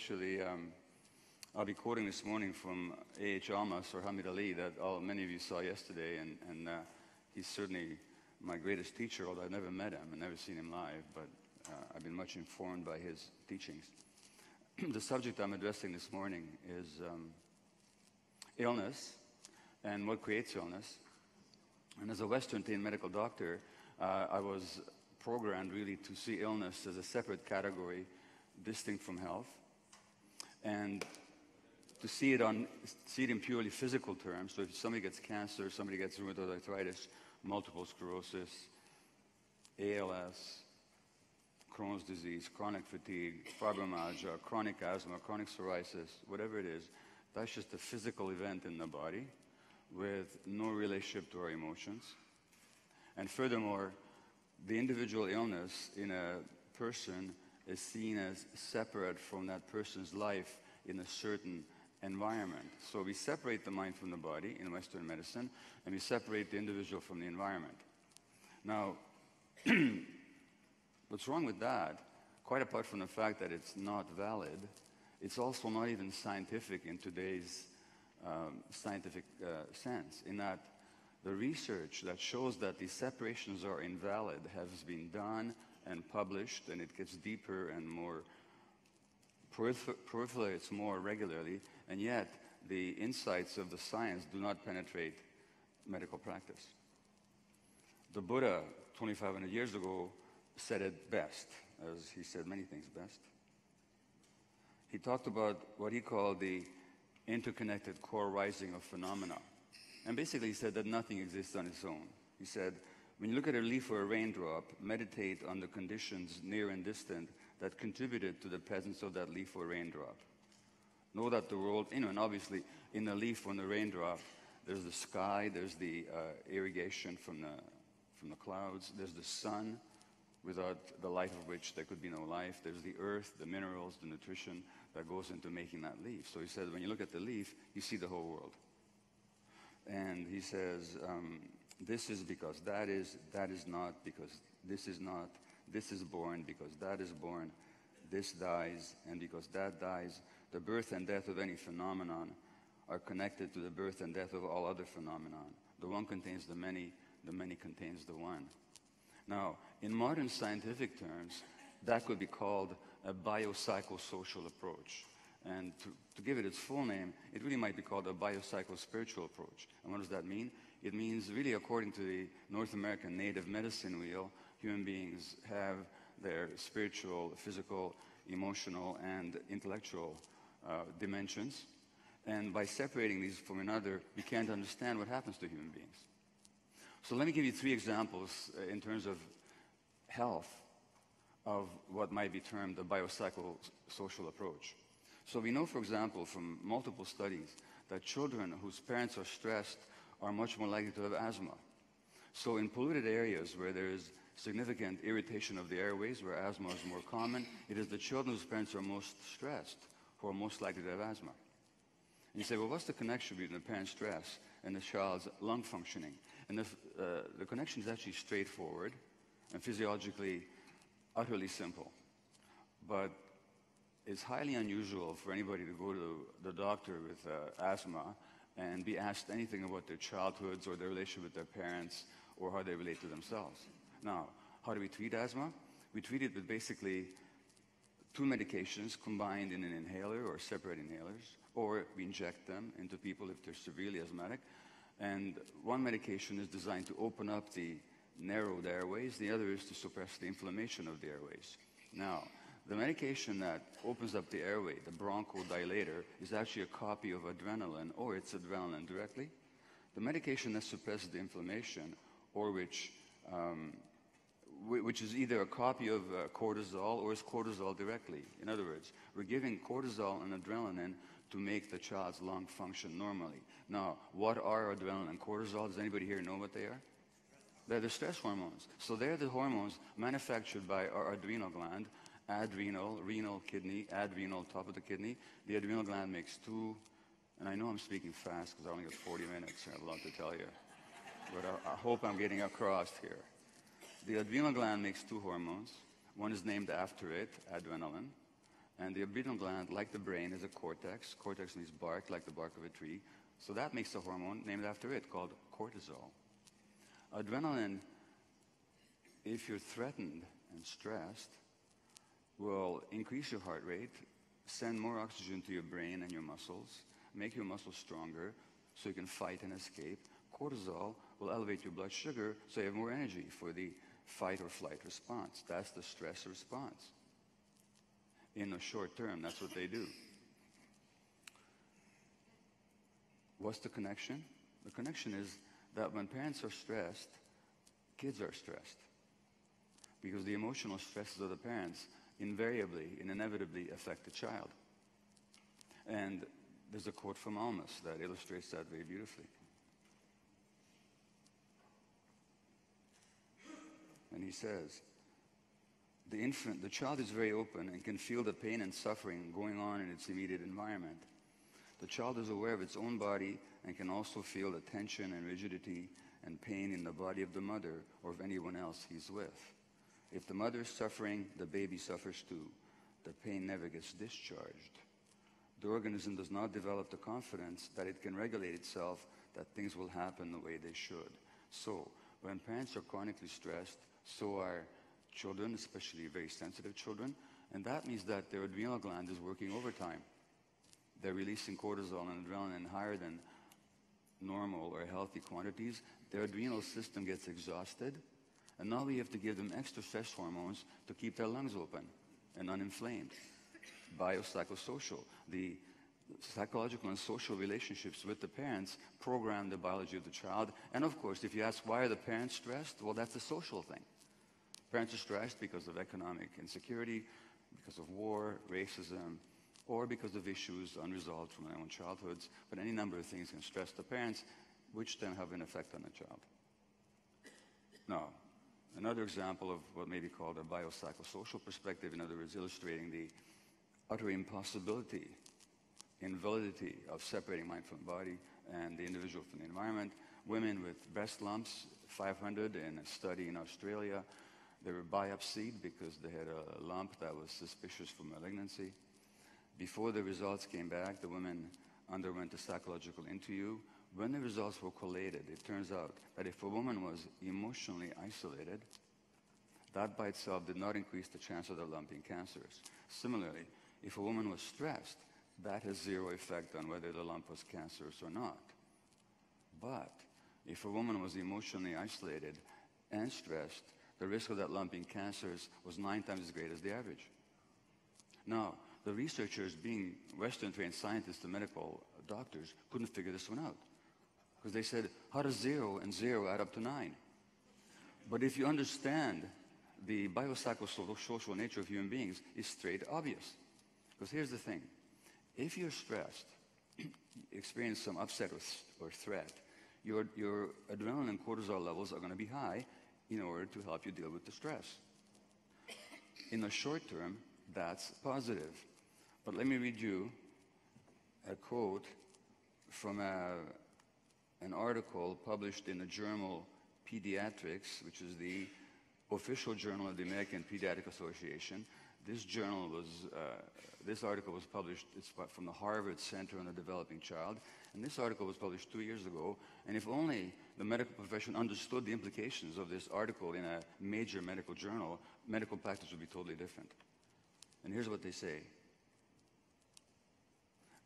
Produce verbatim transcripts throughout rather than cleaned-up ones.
actually, um, I'll be quoting this morning from A H Almaas or Hamid Ali that all, many of you saw yesterday, and, and uh, he's certainly my greatest teacher, although I've never met him and never seen him live, but uh, I've been much informed by his teachings. The subject I'm addressing this morning is um, illness and what creates illness. And as a Western trained medical doctor, uh, I was programmed really to see illness as a separate category, distinct from health, and to see it on see it in purely physical terms. So if somebody gets cancer, somebody gets rheumatoid arthritis, multiple sclerosis, A L S, Crohn's disease, chronic fatigue, fibromyalgia, chronic asthma, chronic psoriasis, whatever it is, that's just a physical event in the body with no relationship to our emotions. And furthermore, the individual illness in a person is seen as separate from that person's life in a certain environment. So we separate the mind from the body in Western medicine, and we separate the individual from the environment. Now, what's wrong with that, quite apart from the fact that it's not valid, it's also not even scientific in today's um, scientific uh, sense, in that the research that shows that these separations are invalid has been done and published, and it gets deeper and more prolifer proliferates more regularly, and yet the insights of the science do not penetrate medical practice. The Buddha, twenty-five hundred years ago, said it best, as he said many things best. He talked about what he called the interconnected core rising of phenomena. And basically he said that nothing exists on its own. He said, when you look at a leaf or a raindrop, meditate on the conditions near and distant that contributed to the presence of that leaf or raindrop. Know that the world, you know, and obviously in the leaf or in the raindrop, there's the sky, there's the uh, irrigation from the, from the clouds, there's the sun, without the light of which there could be no life. There's the earth, the minerals, the nutrition that goes into making that leaf. So he said, when you look at the leaf, you see the whole world. And he says, um, this is because that is, that is not because this is not, this is born because that is born, this dies, and because that dies, the birth and death of any phenomenon are connected to the birth and death of all other phenomenon. The one contains the many, the many contains the one. Now, in modern scientific terms, that could be called a biopsychosocial approach. And to, to give it its full name, it really might be called a biopsychospiritual approach. And what does that mean? It means really, according to the North American Native Medicine Wheel, human beings have their spiritual, physical, emotional, and intellectual uh, dimensions. And by separating these from another, we can't understand what happens to human beings. So let me give you three examples uh, in terms of health of what might be termed a biopsychosocial approach. So we know, for example, from multiple studies that children whose parents are stressed are much more likely to have asthma. So in polluted areas where there is significant irritation of the airways, where asthma is more common, it is the children whose parents are most stressed who are most likely to have asthma. And you say, well, what's the connection between the parent's stress and the child's lung functioning? And the, uh, the connection is actually straightforward and physiologically utterly simple. But it's highly unusual for anybody to go to the doctor with uh, asthma and be asked anything about their childhoods or their relationship with their parents or how they relate to themselves. Now, how do we treat asthma? We treat it with basically two medications combined in an inhaler or separate inhalers, or we inject them into people if they're severely asthmatic. And one medication is designed to open up the narrowed airways, the other is to suppress the inflammation of the airways. Now, the medication that opens up the airway, the bronchodilator, is actually a copy of adrenaline, or it's adrenaline directly. The medication that suppresses the inflammation, or which, um, which is either a copy of uh, cortisol or is cortisol directly. In other words, we're giving cortisol and adrenaline to make the child's lung function normally. Now, what are adrenaline and cortisol? Does anybody here know what they are? They're the stress hormones. So they're the hormones manufactured by our adrenal gland, adrenal, renal, kidney, adrenal, top of the kidney. The adrenal gland makes two, and I know I'm speaking fast because I only got forty minutes, and I have a lot to tell you. But I, I hope I'm getting across here. The adrenal gland makes two hormones. One is named after it, adrenaline, And the adrenal gland, like the brain, is a cortex. Cortex means bark, like the bark of a tree. So that makes a hormone named after it called cortisol. Adrenaline, if you're threatened and stressed, will increase your heart rate, send more oxygen to your brain and your muscles, make your muscles stronger so you can fight and escape. Cortisol will elevate your blood sugar so you have more energy for the fight or flight response. That's the stress response. In the short term, that's what they do. What's the connection? The connection is that when parents are stressed, kids are stressed. Because the emotional stresses of the parents invariably and inevitably affect the child. And there's a quote from Almaas that illustrates that very beautifully. And he says, the infant, the child is very open and can feel the pain and suffering going on in its immediate environment. The child is aware of its own body and can also feel the tension and rigidity and pain in the body of the mother or of anyone else he's with. If the mother is suffering, the baby suffers too. The pain never gets discharged. The organism does not develop the confidence that it can regulate itself, that things will happen the way they should. So, when parents are chronically stressed, so are children, especially very sensitive children, and that means that their adrenal gland is working overtime. They're releasing cortisol and adrenaline higher than normal or healthy quantities. Their adrenal system gets exhausted, and now we have to give them extra stress hormones to keep their lungs open and uninflamed. Biopsychosocial, the psychological and social relationships with the parents program the biology of the child. And of course, if you ask why are the parents stressed, well, that's a social thing. Parents are stressed because of economic insecurity, because of war, racism, or because of issues unresolved from their own childhoods. But any number of things can stress the parents, which then have an effect on the child. Now, another example of what may be called a biopsychosocial perspective, in other words, illustrating the utter impossibility, invalidity of separating mind from body and the individual from the environment. Women with breast lumps, five hundred in a study in Australia, they were biopsied because they had a lump that was suspicious for malignancy. Before the results came back, the women underwent a psychological interview. When the results were collated, it turns out that if a woman was emotionally isolated, that by itself did not increase the chance of the lump being cancerous. Similarly, if a woman was stressed, that has zero effect on whether the lump was cancerous or not. But if a woman was emotionally isolated and stressed, the risk of that lump being cancerous was nine times as great as the average. Now, the researchers, being Western-trained scientists and medical doctors, couldn't figure this one out. Because they said, how does zero and zero add up to nine? But if you understand the biopsychosocial nature of human beings, it's straight obvious. Because here's the thing. If you're stressed, experience some upset or, or threat, your, your adrenaline and cortisol levels are going to be high, in order to help you deal with the stress. In the short term, that's positive. But let me read you a quote from a, an article published in the journal Pediatrics, which is the official journal of the American Pediatric Association. This journal was, uh, this article was published, it's from the Harvard Center on the Developing Child, and this article was published two years ago, and if only the medical profession understood the implications of this article in a major medical journal, medical practice would be totally different. And here's what they say.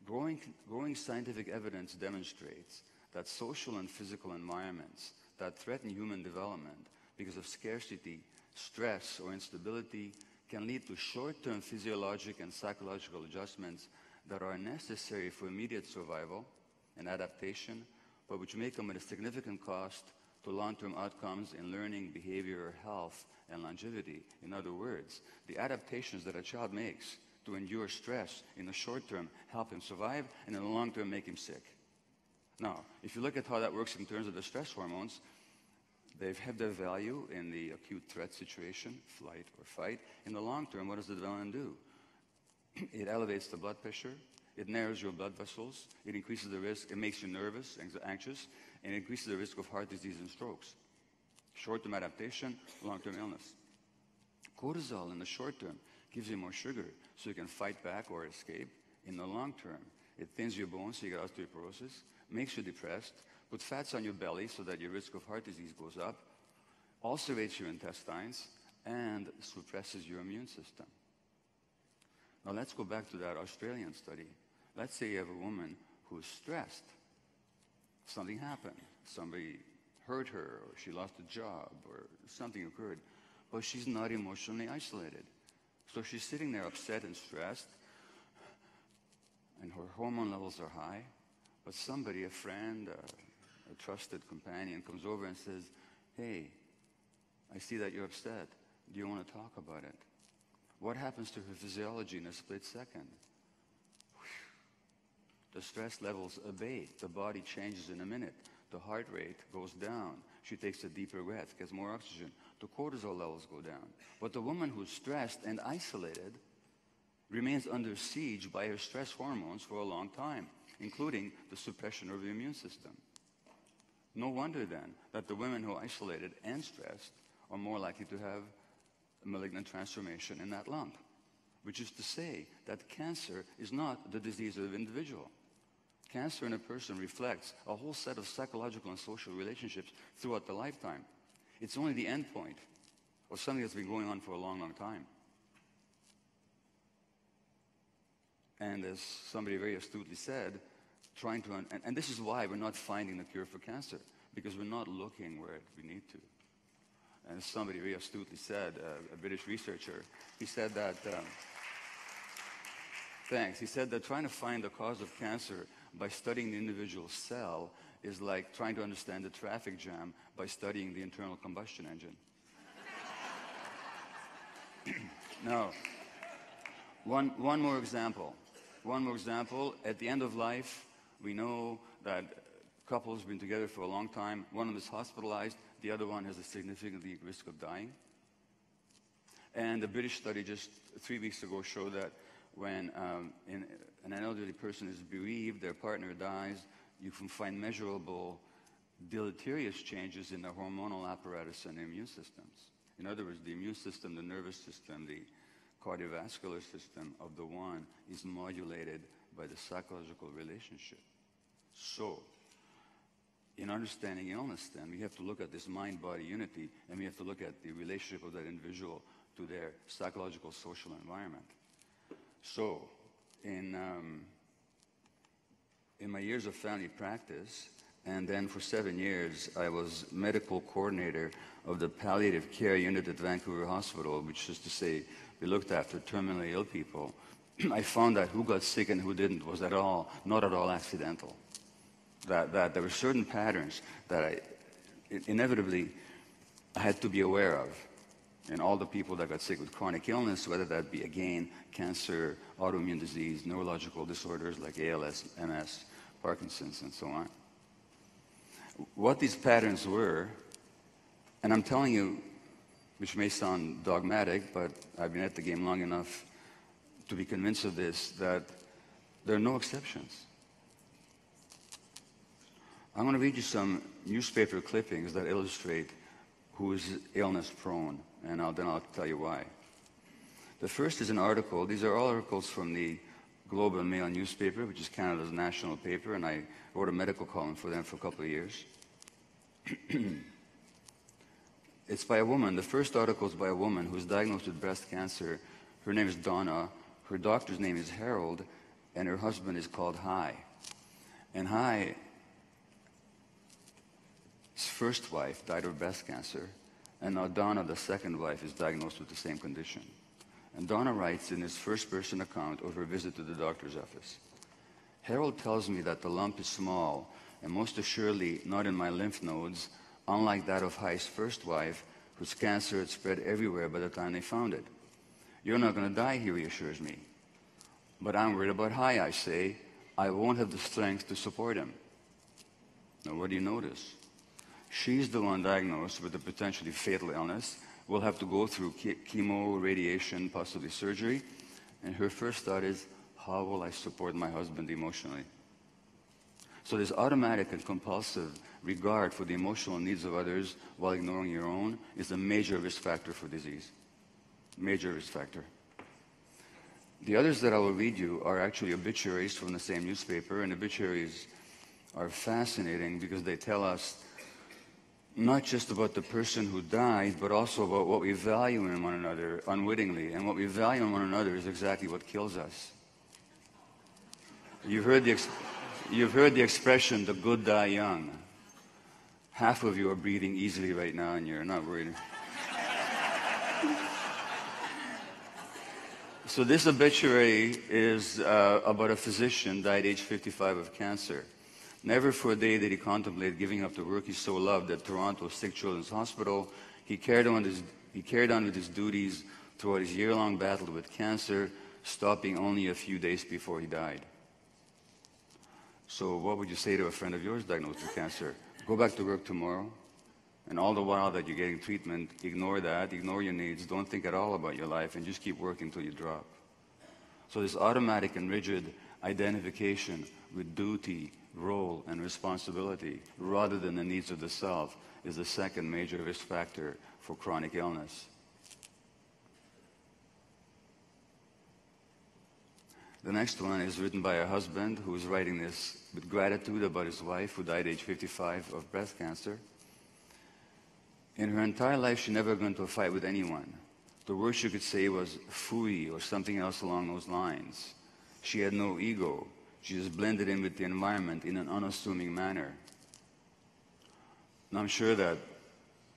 Growing, growing scientific evidence demonstrates that social and physical environments that threaten human development because of scarcity, stress, or instability can lead to short-term physiologic and psychological adjustments that are necessary for immediate survival and adaptation, but which may come at a significant cost to long-term outcomes in learning, behavior, health, and longevity. In other words, the adaptations that a child makes to endure stress in the short term help him survive, and in the long term make him sick. Now, if you look at how that works in terms of the stress hormones, they've had their value in the acute threat situation, flight or fight. In the long term, what does the adrenaline do? It elevates the blood pressure, it narrows your blood vessels, it increases the risk, it makes you nervous, anxious, and it increases the risk of heart disease and strokes. Short-term adaptation, long-term illness. Cortisol in the short term gives you more sugar so you can fight back or escape in the long term. It thins your bones so you get osteoporosis, makes you depressed, puts fats on your belly so that your risk of heart disease goes up, ulcerates your intestines, and suppresses your immune system. Now let's go back to that Australian study. Let's say you have a woman who's stressed. Something happened. Somebody hurt her, or she lost a job, or something occurred. But she's not emotionally isolated. So she's sitting there upset and stressed, and her hormone levels are high, but somebody, a friend, a, a trusted companion, comes over and says, hey, I see that you're upset. Do you want to talk about it? What happens to her physiology in a split second? The stress levels abate. The body changes in a minute. The heart rate goes down. She takes a deeper breath, gets more oxygen. The cortisol levels go down. But the woman who's stressed and isolated remains under siege by her stress hormones for a long time, including the suppression of the immune system. No wonder then that the women who are isolated and stressed are more likely to have a malignant transformation in that lump, which is to say that cancer is not the disease of the individual. Cancer in a person reflects a whole set of psychological and social relationships throughout the lifetime. It's only the end point of something that's been going on for a long, long time. And as somebody very astutely said, trying to, un and, and this is why we're not finding the cure for cancer, because we're not looking where we need to. And as somebody very astutely said, uh, a British researcher, he said that, um, thanks, he said that trying to find the cause of cancer by studying the individual cell is like trying to understand the traffic jam by studying the internal combustion engine. Now, one, one more example. One more example, at the end of life, we know that couples have been together for a long time. One of them is hospitalized, the other one has a significant risk of dying. And a British study just three weeks ago showed that when um, in, an elderly person is bereaved, their partner dies, you can find measurable deleterious changes in the hormonal apparatus and immune systems. In other words, the immune system, the nervous system, the cardiovascular system of the one is modulated by the psychological relationship. So, in understanding illness then, we have to look at this mind-body unity, and we have to look at the relationship of that individual to their psychological, social environment. So, in, um, in my years of family practice, and then for seven years, I was medical coordinator of the palliative care unit at Vancouver Hospital, which is to say, we looked after terminally ill people. I found that who got sick and who didn't was at all, not at all accidental. That, that there were certain patterns that I inevitably had to be aware of in all the people that got sick with chronic illness, whether that be, again, cancer, autoimmune disease, neurological disorders like A L S, M S, Parkinson's, and so on. What these patterns were, and I'm telling you, which may sound dogmatic, but I've been at the game long enough to be convinced of this, that there are no exceptions. I'm going to read you some newspaper clippings that illustrate who is illness-prone, and I'll, then I'll tell you why. The first is an article. These are all articles from the Globe and Mail newspaper, which is Canada's national paper, and I wrote a medical column for them for a couple of years. It's by a woman. The first article is by a woman who's diagnosed with breast cancer. Her name is Donna. Her doctor's name is Harold, and her husband is called Hy. And Hy's first wife died of breast cancer, and now Donna, the second wife, is diagnosed with the same condition. And Donna writes in his first-person account of her visit to the doctor's office. Harold tells me that the lump is small, and most assuredly not in my lymph nodes, unlike that of Hy's first wife, whose cancer had spread everywhere by the time they found it. You're not going to die, he reassures me. But I'm worried about Hy, I say. I won't have the strength to support him. Now, what do you notice? She's the one diagnosed with a potentially fatal illness, will have to go through ke chemo, radiation, possibly surgery, and her first thought is, how will I support my husband emotionally? So this automatic and compulsive regard for the emotional needs of others while ignoring your own is a major risk factor for disease. Major risk factor. The others that I will read you are actually obituaries from the same newspaper, and obituaries are fascinating because they tell us not just about the person who died, but also about what we value in one another unwittingly. And what we value in one another is exactly what kills us. You've heard the, ex you've heard the expression, the good die young. Half of you are breathing easily right now, and you're not worried. So this obituary is uh, about a physician died age fifty-five of cancer. Never for a day did he contemplate giving up the work he so loved at Toronto's Sick Children's Hospital. He carried on, his, he carried on with his duties throughout his year-long battle with cancer, stopping only a few days before he died. So what would you say to a friend of yours diagnosed with cancer? Go back to work tomorrow, and all the while that you're getting treatment, ignore that, ignore your needs, don't think at all about your life, and just keep working until you drop. So this automatic and rigid identification with duty, role, and responsibility, rather than the needs of the self, is the second major risk factor for chronic illness. The next one is written by a husband who is writing this with gratitude about his wife, who died age fifty-five of breast cancer. In her entire life, she never got into a fight with anyone. The worst she could say was phooey or something else along those lines. She had no ego. She just blended in with the environment in an unassuming manner. And I'm sure that,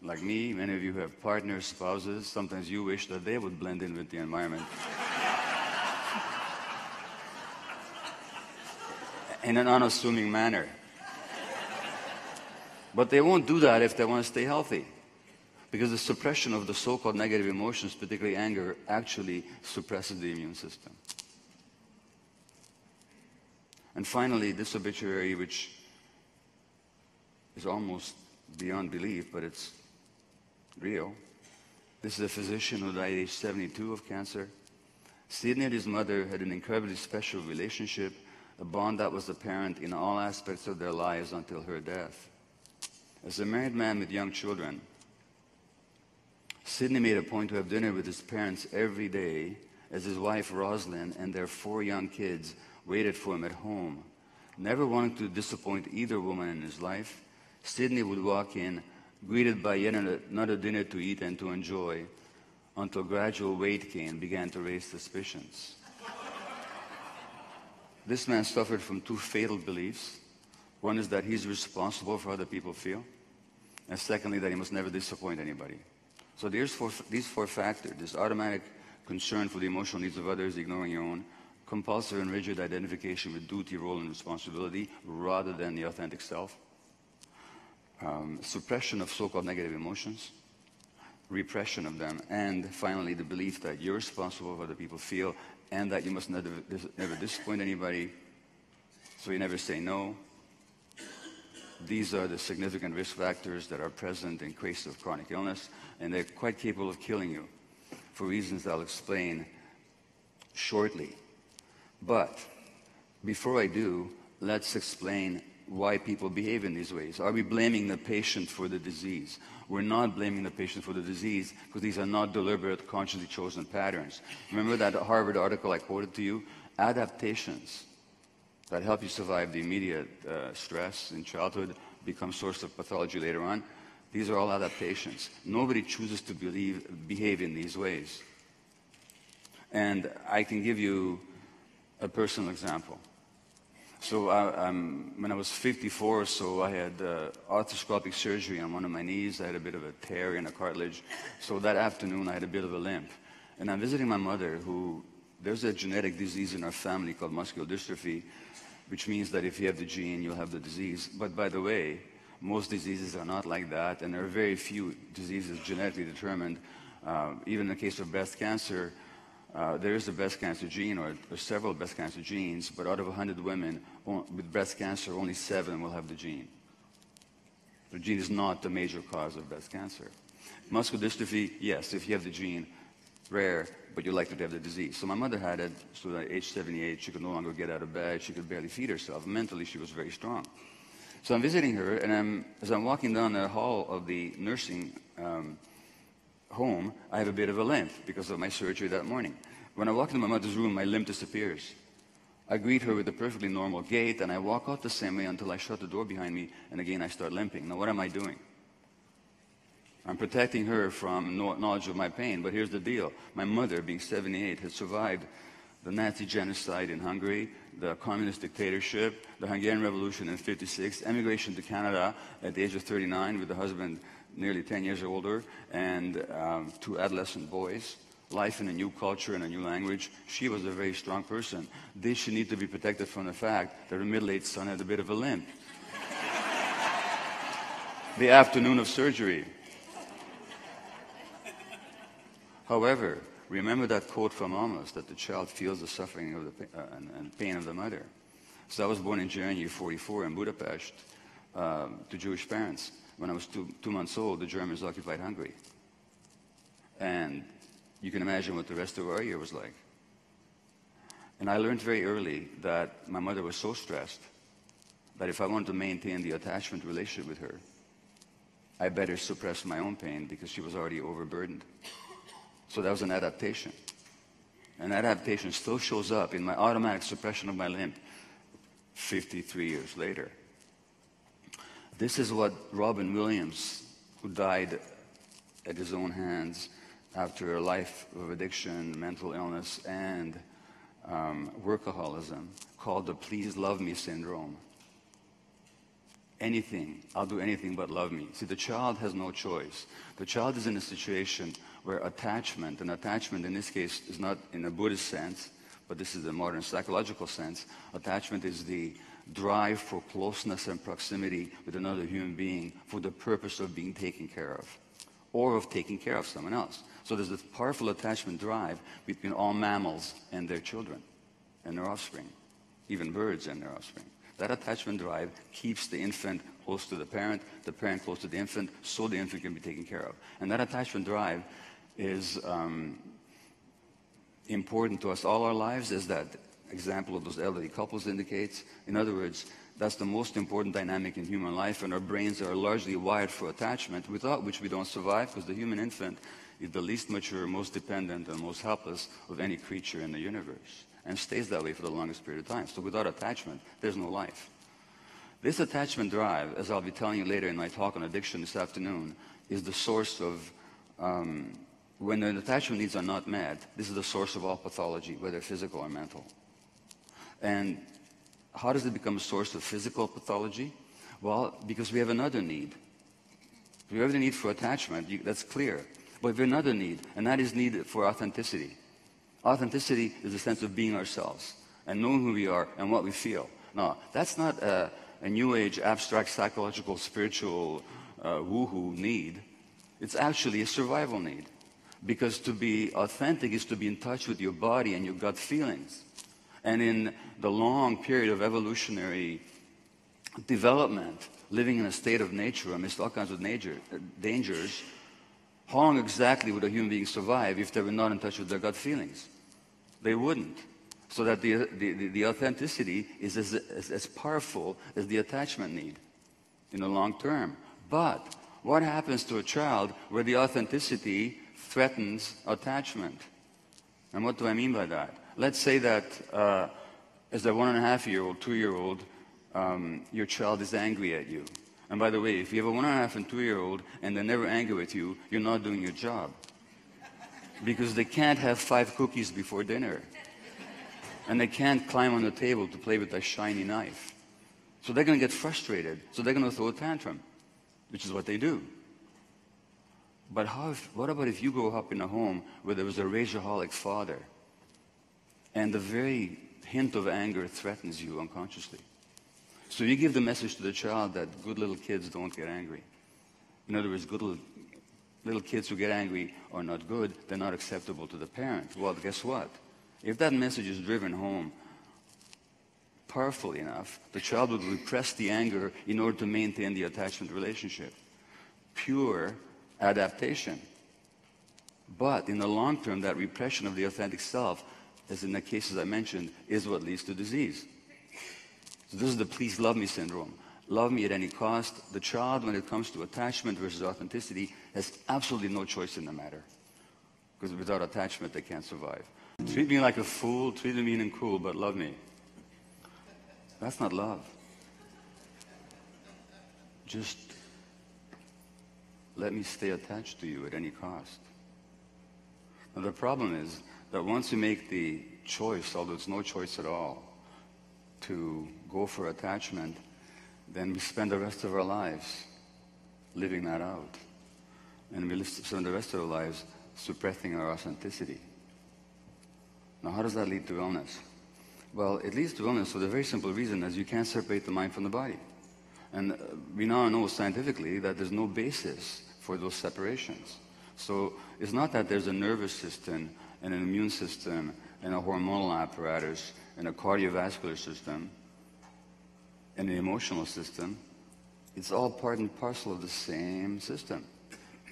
like me, many of you have partners, spouses. Sometimes you wish that they would blend in with the environment. In an unassuming manner. But they won't do that if they want to stay healthy. Because the suppression of the so-called negative emotions, particularly anger, actually suppresses the immune system. And finally, this obituary, which is almost beyond belief, but it's real. This is a physician who died age seventy-two of cancer. Sydney and his mother had an incredibly special relationship, a bond that was apparent in all aspects of their lives until her death. As a married man with young children, Sydney made a point to have dinner with his parents every day as his wife Rosalind and their four young kids waited for him at home. Never wanting to disappoint either woman in his life, Sydney would walk in, greeted by yet another dinner to eat and to enjoy, until gradual weight gain began to raise suspicions. This man suffered from two fatal beliefs. One is that he's responsible for how other people feel. And secondly, that he must never disappoint anybody. So there's four, these four factors: this automatic concern for the emotional needs of others, ignoring your own, compulsive and rigid identification with duty, role, and responsibility rather than the authentic self, um, suppression of so-called negative emotions, repression of them, and finally the belief that you're responsible for how other people feel and that you must never, never disappoint anybody, so you never say no. These are the significant risk factors that are present in cases of chronic illness, and they're quite capable of killing you for reasons I'll explain shortly. But before I do, let's explain why people behave in these ways. Are we blaming the patient for the disease? We're not blaming the patient for the disease because these are not deliberate, consciously chosen patterns. Remember that Harvard article I quoted to you? Adaptations that help you survive the immediate uh, stress in childhood become source of pathology later on. These are all adaptations. Nobody chooses to believe, behave in these ways. And I can give you a personal example. So I, um, when I was fifty-four or so, I had uh, arthroscopic surgery on one of my knees. I had a bit of a tear in a cartilage. So that afternoon, I had a bit of a limp. And I'm visiting my mother, who, there's a genetic disease in our family called muscular dystrophy, which means that if you have the gene, you'll have the disease. But by the way, most diseases are not like that, and there are very few diseases genetically determined. Uh, even in the case of breast cancer, Uh, there is a breast cancer gene, or, or several breast cancer genes, but out of one hundred women with breast cancer, only seven will have the gene. The gene is not the major cause of breast cancer. Muscular dystrophy, yes, if you have the gene, rare, but you're likely to have the disease. So my mother had it, so that at age seventy-eight, she could no longer get out of bed, she could barely feed herself. Mentally, she was very strong. So I'm visiting her, and I'm, as I'm walking down the hall of the nursing um, home, I have a bit of a limp because of my surgery that morning. When I walk into my mother's room, my limp disappears. I greet her with a perfectly normal gait, and I walk out the same way until I shut the door behind me, and again I start limping. Now what am I doing? I'm protecting her from knowledge of my pain, but here's the deal. My mother, being seventy-eight, had survived the Nazi genocide in Hungary, the communist dictatorship, the Hungarian Revolution in fifty-six, emigration to Canada at the age of thirty-nine with a husband nearly ten years older, and um, two adolescent boys, life in a new culture and a new language. She was a very strong person. Did she need to be protected from the fact that her middle-aged son had a bit of a limp? The afternoon of surgery. However, remember that quote from Almaas that the child feels the suffering of the, uh, and, and pain of the mother. So I was born in January forty-four in Budapest uh, to Jewish parents. When I was two, two months old, the Germans occupied Hungary. And you can imagine what the rest of our year was like. And I learned very early that my mother was so stressed that if I wanted to maintain the attachment relationship with her, I better suppress my own pain because she was already overburdened. So that was an adaptation. And that adaptation still shows up in my automatic suppression of my limp fifty-three years later. This is what Robin Williams, who died at his own hands after a life of addiction, mental illness, and um, workaholism, called the please love me syndrome. Anything, I'll do anything but love me. See, the child has no choice. The child is in a situation where attachment, and attachment in this case is not in a Buddhist sense, but this is the modern psychological sense. Attachment is the drive for closeness and proximity with another human being for the purpose of being taken care of, or of taking care of someone else. So there's this powerful attachment drive between all mammals and their children and their offspring, even birds and their offspring. That attachment drive keeps the infant close to the parent, the parent close to the infant, so the infant can be taken care of. And that attachment drive is um, important to us all our lives, as that example of those elderly couples indicates. In other words, that's the most important dynamic in human life, and our brains are largely wired for attachment, without which we don't survive, because the human infant is the least mature, most dependent, and most helpless of any creature in the universe, and stays that way for the longest period of time. So without attachment, there's no life. This attachment drive, as I'll be telling you later in my talk on addiction this afternoon, is the source of, um, when the attachment needs are not met, this is the source of all pathology, whether physical or mental. And how does it become a source of physical pathology? Well, because we have another need. We have the need for attachment, you, that's clear. But we have another need, and that is need for authenticity. Authenticity is the sense of being ourselves and knowing who we are and what we feel. Now, that's not a, a new age, abstract, psychological, spiritual, uh, woo-hoo need. It's actually a survival need. Because to be authentic is to be in touch with your body and your gut feelings. And in the long period of evolutionary development, living in a state of nature amidst all kinds of nature, uh, dangers, how long exactly would a human being survive if they were not in touch with their gut feelings? They wouldn't. So that the, the, the authenticity is as, as, as powerful as the attachment need in the long term. But what happens to a child where the authenticity threatens attachment? And what do I mean by that? Let's say that uh, as a one and a half year old, two year old, um, your child is angry at you. And by the way, if you have a one and a half and two year old and they're never angry with you, you're not doing your job. Because they can't have five cookies before dinner. And they can't climb on the table to play with a shiny knife. So they're gonna get frustrated. So they're gonna throw a tantrum, which is what they do. But how if, what about if you grow up in a home where there was a rageaholic father and the very hint of anger threatens you unconsciously? So you give the message to the child that good little kids don't get angry. In other words, good little, little kids who get angry are not good, they're not acceptable to the parent. Well, guess what? If that message is driven home powerfully enough, the child would repress the anger in order to maintain the attachment relationship. Pure adaptation. But in the long term, that repression of the authentic self, as in the cases I mentioned, is what leads to disease. So this is the please love me syndrome. Love me at any cost. The child, when it comes to attachment versus authenticity, has absolutely no choice in the matter. Because without attachment, they can't survive. Treat me like a fool, treat me mean and cruel, but love me. That's not love. Just let me stay attached to you at any cost. Now the problem is that once you make the choice, although it's no choice at all, to go for attachment, then we spend the rest of our lives living that out. And we spend the rest of our lives suppressing our authenticity. Now how does that lead to illness? Well, it leads to illness for the very simple reason as you can't separate the mind from the body. And we now know scientifically that there's no basis for those separations. So it's not that there's a nervous system and an immune system and a hormonal apparatus and a cardiovascular system and an emotional system. It's all part and parcel of the same system.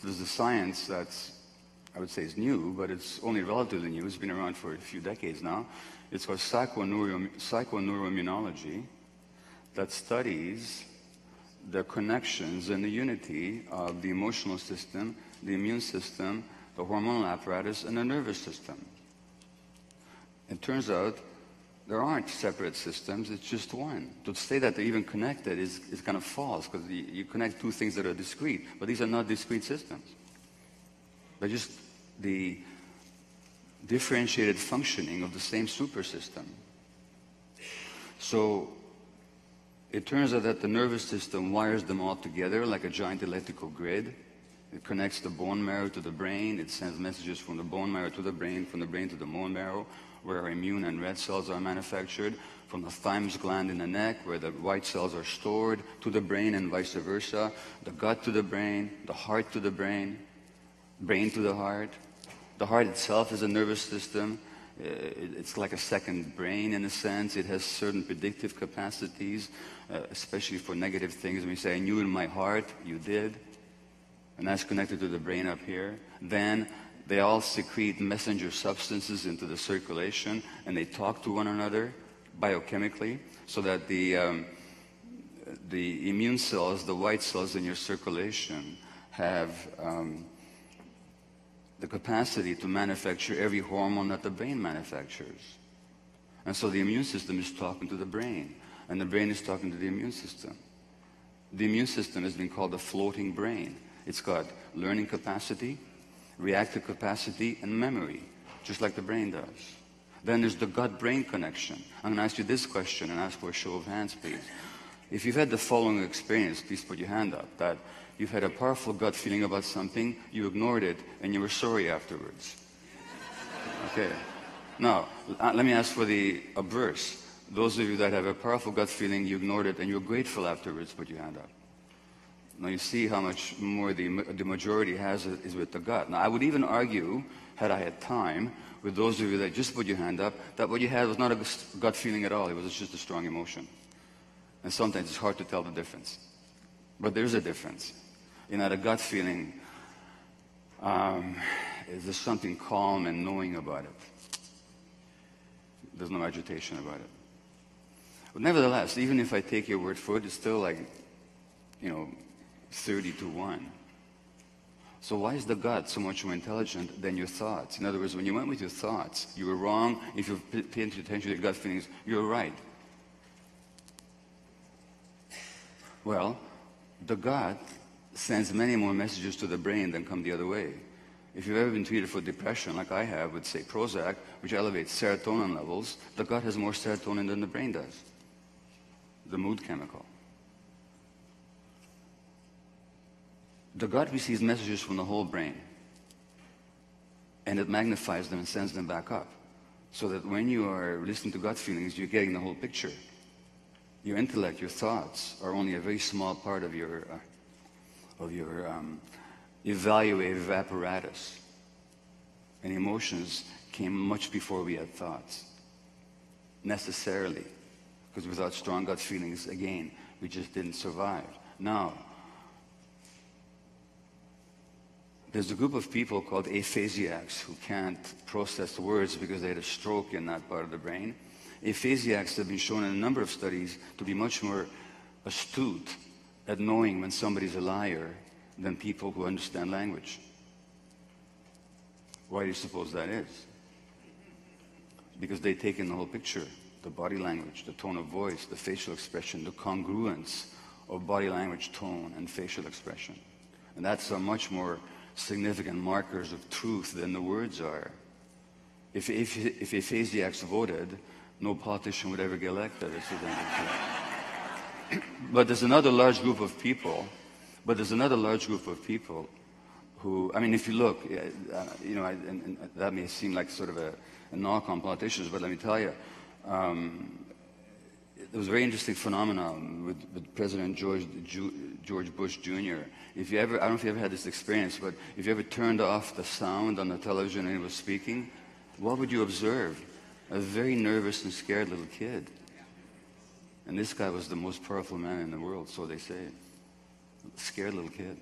There's a science that's, I would say, is new, but it's only relatively new. It's been around for a few decades now. It's called psychoneuro psychoneuroimmunology that studies the connections and the unity of the emotional system, the immune system, the hormonal apparatus, and the nervous system. It turns out there aren't separate systems, it's just one. To say that they're even connected is, is kind of false, because you, you connect two things that are discrete, but these are not discrete systems. They're just the differentiated functioning of the same super system. So it turns out that the nervous system wires them all together like a giant electrical grid. It connects the bone marrow to the brain, it sends messages from the bone marrow to the brain, from the brain to the bone marrow, where our immune and red cells are manufactured, from the thymus gland in the neck, where the white cells are stored, to the brain and vice versa, the gut to the brain, the heart to the brain, brain to the heart. The heart itself is a nervous system. It's like a second brain in a sense. It has certain predictive capacities, especially for negative things. When we say, I knew in my heart, you did. And that's connected to the brain up here. Then they all secrete messenger substances into the circulation, and they talk to one another biochemically, so that the, um, the immune cells, the white cells in your circulation, have um, the capacity to manufacture every hormone that the brain manufactures. And so the immune system is talking to the brain, and the brain is talking to the immune system. The immune system has been called the floating brain. It's got learning capacity, reactive capacity, and memory, just like the brain does. Then there's the gut-brain connection. I'm going to ask you this question and ask for a show of hands, please. If you've had the following experience, please put your hand up, that you've had a powerful gut feeling about something, you ignored it, and you were sorry afterwards. Okay. Now, let me ask for the obverse. Those of you that have a powerful gut feeling, you ignored it, and you're grateful afterwards, put your hand up. Now you see how much more the, the majority has is with the gut. Now I would even argue, had I had time, with those of you that just put your hand up, that what you had was not a gut feeling at all, it was just a strong emotion. And sometimes it's hard to tell the difference. But there's a difference. You know, the gut feeling, um, is there's something calm and knowing about it. There's no agitation about it. But nevertheless, even if I take your word for it, it's still like, you know, thirty to one. So why is the gut so much more intelligent than your thoughts? In other words, when you went with your thoughts, you were wrong. If you pay attention to your gut feelings, you're right. Well, the gut sends many more messages to the brain than come the other way. If you've ever been treated for depression, like I have with, say, Prozac, which elevates serotonin levels, the gut has more serotonin than the brain does, the mood chemical. The gut receives messages from the whole brain, and it magnifies them and sends them back up, so that when you are listening to gut feelings, you're getting the whole picture. Your intellect, your thoughts, are only a very small part of your, uh, of your um, evaluative apparatus, and emotions came much before we had thoughts, necessarily, because without strong gut feelings, again, we just didn't survive. Now, there's a group of people called aphasiacs who can't process words because they had a stroke in that part of the brain. Aphasiacs have been shown in a number of studies to be much more astute at knowing when somebody's a liar than people who understand language. Why do you suppose that is? because they take in the whole picture, the body language, the tone of voice, the facial expression, the congruence of body language, tone, and facial expression. And that's a much more significant markers of truth than the words are. If, if, if aphasiacs voted, no politician would ever get elected. But there's another large group of people, but there's another large group of people who, I mean, if you look, uh, you know, I, and, and that may seem like sort of a, a knock on politicians, but let me tell you, um, there was a very interesting phenomenon with, with President George, Ju, George Bush Junior If you ever, I don't know if you ever had this experience, but if you ever turned off the sound on the television and he was speaking, what would you observe? A very nervous and scared little kid. And this guy was the most powerful man in the world, so they say. Scared little kid.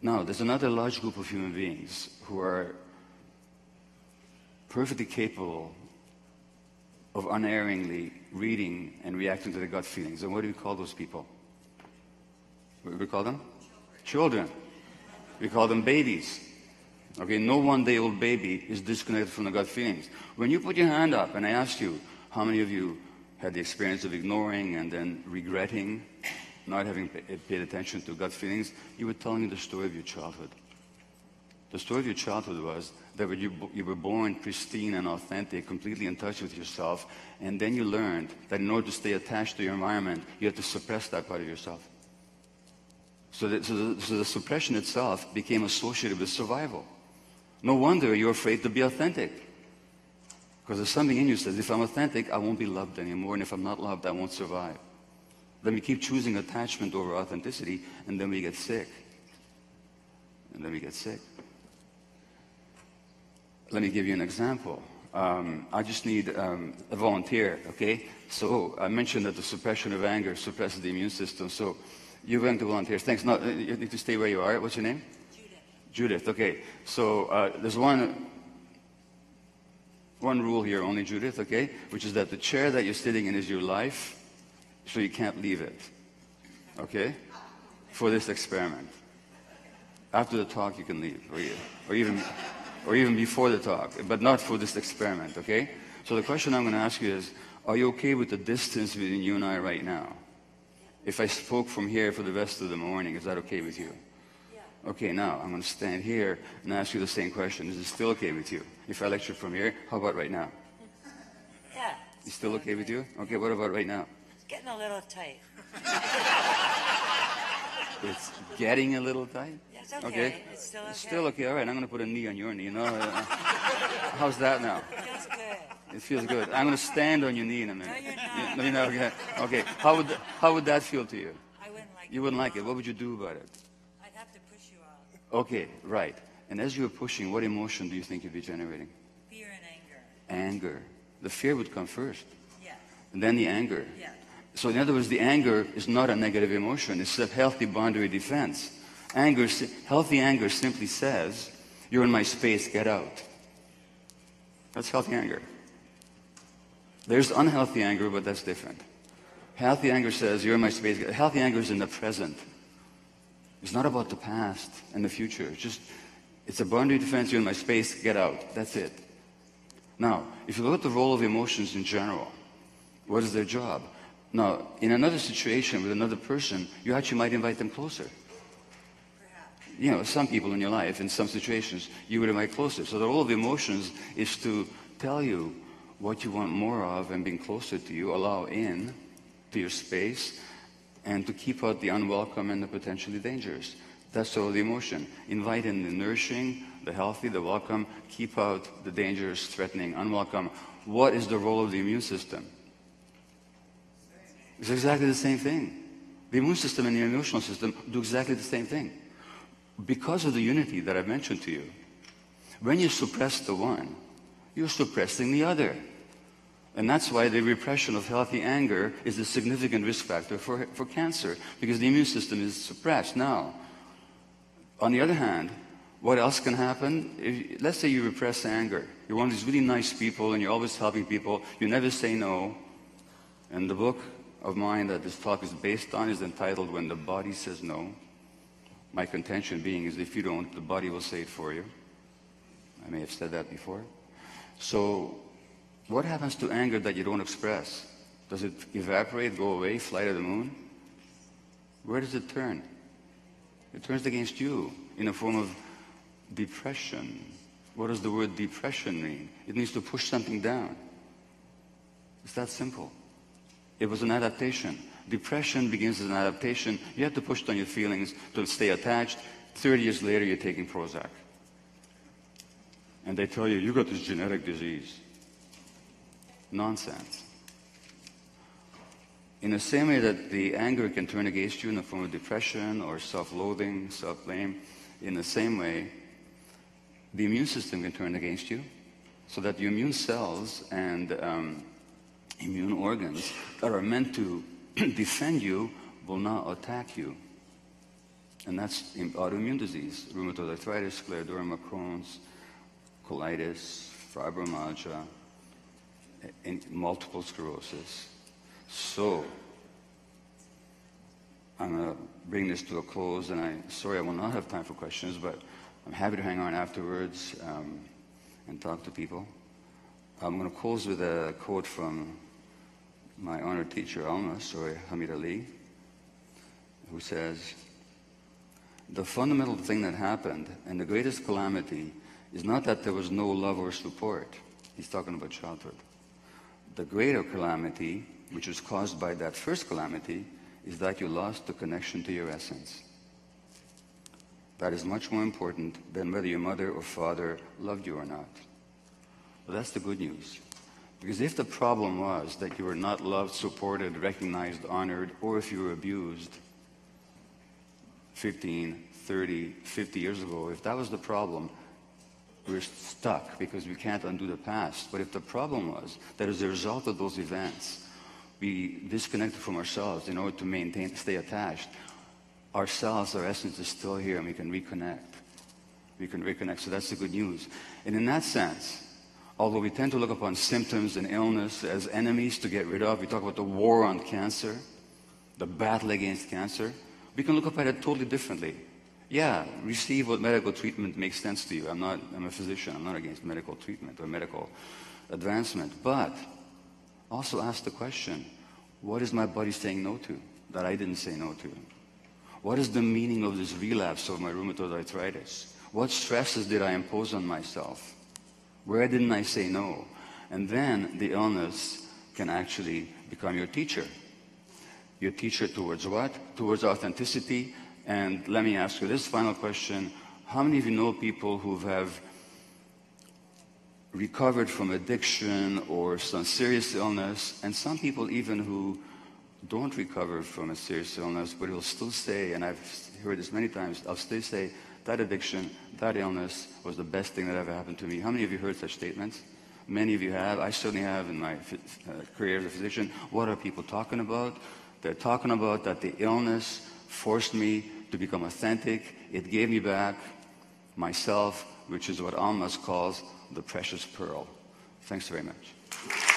Now, there's another large group of human beings who are perfectly capable of unerringly reading and reacting to their gut feelings. And what do we call those people? What do we call them? Children. Children. We call them babies. Okay, no one-day-old baby is disconnected from the gut feelings. When you put your hand up and I ask you, how many of you had the experience of ignoring and then regretting, not having paid attention to gut feelings? You were telling me the story of your childhood. The story of your childhood was that when you, you were born pristine and authentic, completely in touch with yourself, and then you learned that in order to stay attached to your environment, you had to suppress that part of yourself. So the, so the, so the suppression itself became associated with survival. No wonder you're afraid to be authentic. Because there's something in you that says, if I'm authentic, I won't be loved anymore, and if I'm not loved, I won't survive. Then we keep choosing attachment over authenticity, and then we get sick. And then we get sick. Let me give you an example. Um, I just need um, a volunteer, okay? So I mentioned that the suppression of anger suppresses the immune system, so you're going to volunteer. Thanks. No, you need to stay where you are. What's your name? Judith. Judith, okay. So uh, there's one... One rule here only, Judith, okay? Which is that the chair that you're sitting in is your life, so you can't leave it, okay? For this experiment. After the talk, you can leave, or, you, or, even, or even before the talk, but not for this experiment, okay? So the question I'm going to ask you is, are you okay with the distance between you and I right now? If I spoke from here for the rest of the morning, is that okay with you? Okay, now I'm going to stand here and ask you the same question. Is it still okay with you? If I lecture from here, how about right now? Yeah. Is it still okay with you? Okay, what about right now? It's getting a little tight. It's getting a little tight? It's okay. okay. It's still okay. It's still okay. All right, I'm going to put a knee on your knee. No, how's that now? It feels good. It feels good. I'm going to stand on your knee in a minute. No, you're not. No, you're not. Okay. Okay. How would, how would that feel to you? I wouldn't like it. You wouldn't like it. What would you do about it? Okay, right. And as you're pushing, what emotion do you think you'd be generating? Fear and anger. Anger. The fear would come first. Yeah. And then the anger. Yeah. So in other words, the anger is not a negative emotion. It's a healthy boundary defense. Anger, healthy anger simply says, you're in my space, get out. That's healthy anger. There's unhealthy anger, but that's different. Healthy anger says, you're in my space. Healthy anger is in the present. It's not about the past and the future. It's just, it's a boundary defense, you're in my space, get out. That's it. Now, if you look at the role of emotions in general, what is their job? Now, in another situation with another person, you actually might invite them closer. Perhaps. You know, some people in your life, in some situations, you would invite closer. So the role of emotions is to tell you what you want more of and being closer to you, allow in to your space, and to keep out the unwelcome and the potentially dangerous. That's all the emotion. Invite in the nourishing, the healthy, the welcome, keep out the dangerous, threatening, unwelcome. What is the role of the immune system? It's exactly the same thing. The immune system and the emotional system do exactly the same thing. Because of the unity that I've mentioned to you, when you suppress the one, you're suppressing the other. And that's why the repression of healthy anger is a significant risk factor for, for cancer, because the immune system is suppressed. Now, on the other hand, what else can happen? If, let's say you repress anger. You're one of these really nice people, and you're always helping people. You never say no. And the book of mine that this talk is based on is entitled When the Body Says No. My contention being is if you don't, the body will say it for you. I may have said that before. So what happens to anger that you don't express? Does it evaporate, go away, fly to the moon? Where does it turn? It turns against you in a form of depression. What does the word depression mean? It means to push something down. It's that simple. It was an adaptation. Depression begins as an adaptation. You have to push down your feelings to stay attached. thirty years later, you're taking Prozac. And they tell you, you got this genetic disease. Nonsense. In the same way that the anger can turn against you in the form of depression or self-loathing, self-blame, in the same way, the immune system can turn against you, so that the immune cells and um, immune organs that are meant to defend you will now attack you. And that's in autoimmune disease, rheumatoid arthritis, scleroderma, Crohn's, colitis, fibromyalgia, and multiple sclerosis. So, I'm going to bring this to a close, and I'm sorry I will not have time for questions, but I'm happy to hang on afterwards um, and talk to people. I'm going to close with a quote from my honored teacher, Almaas, or Hamid Ali, who says, "The fundamental thing that happened, and the greatest calamity, is not that there was no love or support." He's talking about childhood. "The greater calamity, which was caused by that first calamity, is that you lost the connection to your essence. That is much more important than whether your mother or father loved you or not." Well, that's the good news. Because if the problem was that you were not loved, supported, recognized, honored, or if you were abused fifteen, thirty, fifty years ago, if that was the problem, we're stuck because we can't undo the past. But if the problem was that as a result of those events, we disconnected from ourselves in order to maintain, stay attached, ourselves, our essence is still here, and we can reconnect. We can reconnect, so that's the good news. And in that sense, although we tend to look upon symptoms and illness as enemies to get rid of, we talk about the war on cancer, the battle against cancer, we can look up at it totally differently. Yeah, receive what medical treatment makes sense to you. I'm not, I'm a physician, I'm not against medical treatment or medical advancement, but also ask the question, what is my body saying no to that I didn't say no to? What is the meaning of this relapse of my rheumatoid arthritis? What stresses did I impose on myself? Where didn't I say no? And then the illness can actually become your teacher. Your teacher towards what? Towards authenticity. And let me ask you this final question. How many of you know people who have recovered from addiction or some serious illness, and some people even who don't recover from a serious illness, but will still say, and I've heard this many times, I'll still say, that addiction, that illness was the best thing that ever happened to me. How many of you heard such statements? Many of you have. I certainly have in my uh, career as a physician. What are people talking about? They're talking about that the illness forced me to become authentic. It gave me back myself, which is what Almaas calls the precious pearl. Thanks very much.